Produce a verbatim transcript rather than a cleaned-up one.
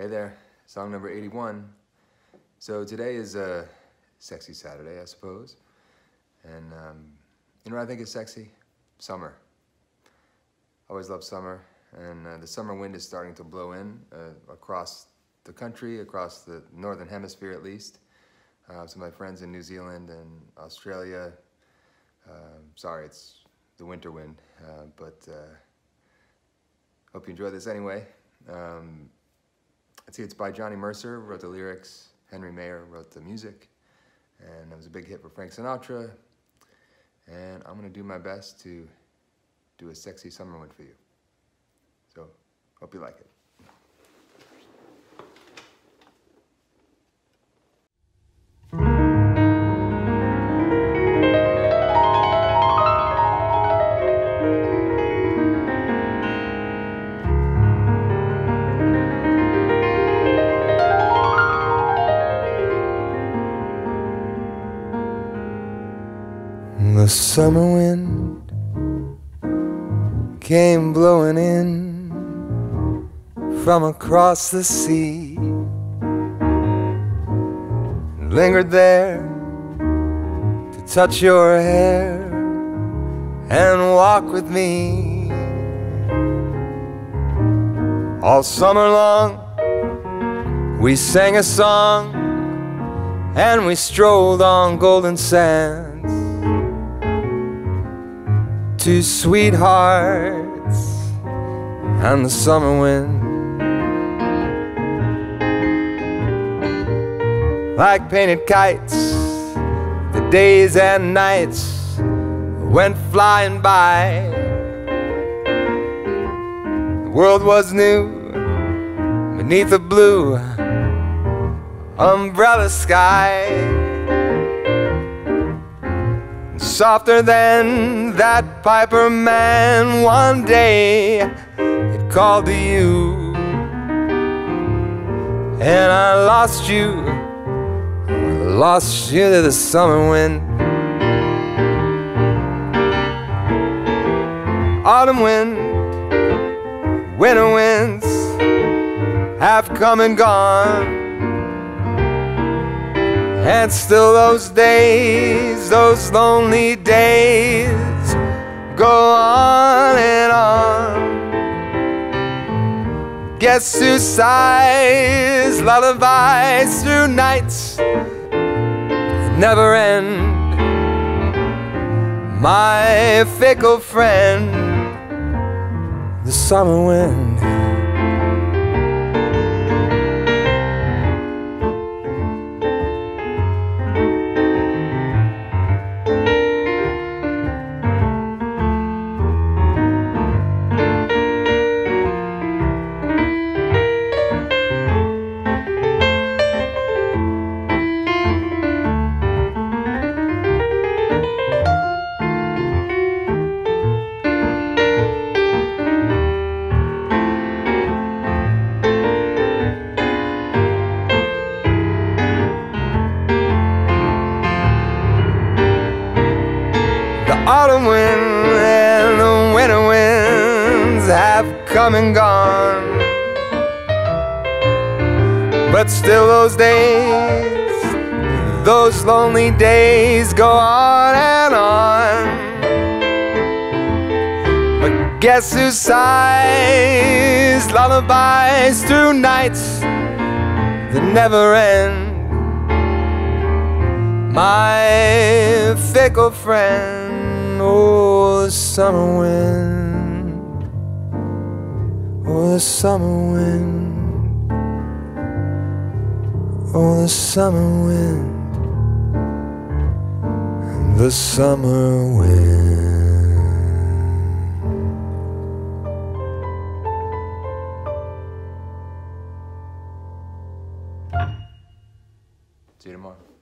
Hey there, song number eighty-one. So today is a sexy Saturday, I suppose. And um, you know what I think is sexy? Summer. I always love summer. And uh, the summer wind is starting to blow in uh, across the country, across the northern hemisphere at least. Uh, some of my friends in New Zealand and Australia. Uh, sorry, it's the winter wind, uh, but uh, hope you enjoy this anyway. Um, Let's see, it's by Johnny Mercer, wrote the lyrics, Henry Mayer wrote the music, and it was a big hit for Frank Sinatra, and I'm gonna do my best to do a sexy summer one for you. So, hope you like it. The summer wind came blowing in from across the sea, and lingered there to touch your hair and walk with me. All summer long we sang a song and we strolled on golden sands, two sweethearts and the summer wind. Like painted kites, the days and nights went flying by. The world was new beneath a blue umbrella sky. Softer than that Piper man, one day it called to you, and I lost you, I lost you to the summer wind. Autumn wind, winter winds have come and gone, and still those days, those lonely days go on and on. Guess who sighs lullabies through nights never end? My fickle friend, the summer wind. Autumn wind and the winter winds have come and gone, but still those days, those lonely days go on and on. But guess who sighs lullabies through nights that never end? My fickle friend, oh, the summer wind, oh, the summer wind, oh, the summer wind, and the summer wind. See you tomorrow.